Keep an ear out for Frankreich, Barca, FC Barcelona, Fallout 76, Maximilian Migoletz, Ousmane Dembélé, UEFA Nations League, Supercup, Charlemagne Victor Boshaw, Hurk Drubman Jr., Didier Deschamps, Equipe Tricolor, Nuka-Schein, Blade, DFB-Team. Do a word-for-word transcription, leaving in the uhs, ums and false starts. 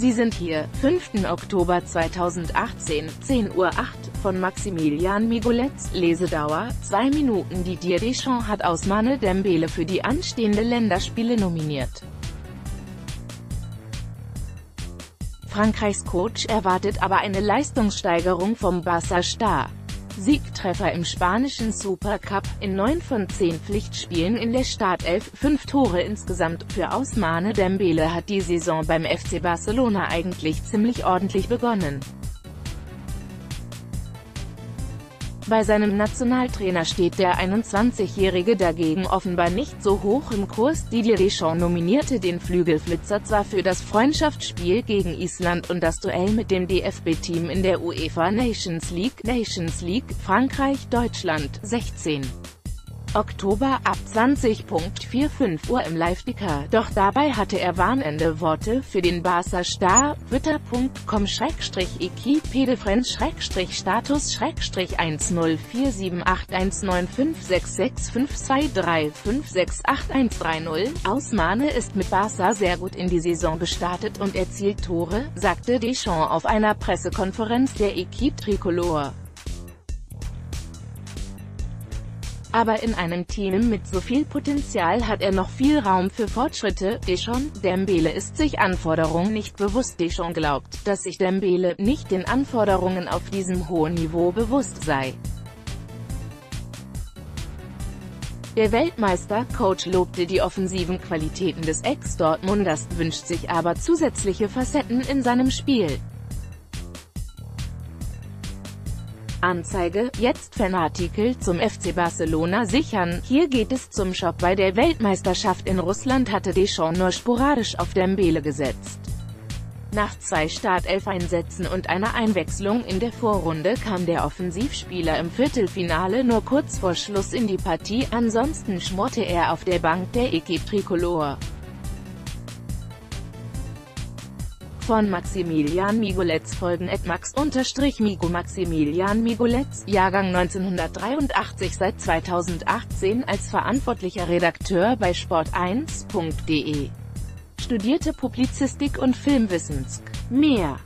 Sie sind hier, fünften Oktober zweitausendachtzehn, zehn Uhr acht, von Maximilian Migoletz, Lesedauer, zwei Minuten. Didier Deschamps hat Ousmane Dembélé für die anstehenden Länderspiele nominiert. Frankreichs Coach erwartet aber eine Leistungssteigerung vom Barca-Star. Siegtreffer im spanischen Supercup, in neun von zehn Pflichtspielen in der Startelf, fünf Tore insgesamt. Für Ousmane Dembélé hat die Saison beim F C Barcelona eigentlich ziemlich ordentlich begonnen. Bei seinem Nationaltrainer steht der einundzwanzigjährige dagegen offenbar nicht so hoch im Kurs. Didier Deschamps nominierte den Flügelflitzer zwar für das Freundschaftsspiel gegen Island und das Duell mit dem D F B-Team in der UEFA Nations League, Nations League, Frankreich, Deutschland, sechzehnten Oktober ab zwanzig Uhr fünfundvierzig im Live-Ticker, doch dabei hatte er warnende Worte für den Barca-Star. Twitter punkt com slash Equipe de France slash status slash eins null vier sieben acht eins neun fünf sechs sechs fünf zwei drei fünf sechs acht eins drei null. Ousmane ist mit Barca sehr gut in die Saison gestartet und erzielt Tore, sagte Deschamps auf einer Pressekonferenz der Equipe Tricolor. Aber in einem Team mit so viel Potenzial hat er noch viel Raum für Fortschritte. Deschamps: Dembélé ist sich Anforderungen nicht bewusst. Deschamps glaubt, dass sich Dembélé nicht den Anforderungen auf diesem hohen Niveau bewusst sei. Der Weltmeister-Coach lobte die offensiven Qualitäten des Ex-Dortmunders, wünscht sich aber zusätzliche Facetten in seinem Spiel. Anzeige, jetzt Fanartikel zum F C Barcelona sichern. Hier geht es zum Shop. Bei der Weltmeisterschaft in Russland hatte Deschamps nur sporadisch auf Dembélé gesetzt. Nach zwei Startelf-Einsätzen und einer Einwechslung in der Vorrunde kam der Offensivspieler im Viertelfinale nur kurz vor Schluss in die Partie, ansonsten schmorte er auf der Bank der Equipe Tricolor. Von Maximilian Migoletz folgen at max-migo Maximilian Migoletz, Jahrgang neunzehnhundertdreiundachtzig, seit zweitausendachtzehn als verantwortlicher Redakteur bei sport eins punkt de. Studierte Publizistik und Filmwissenschaft. Mehr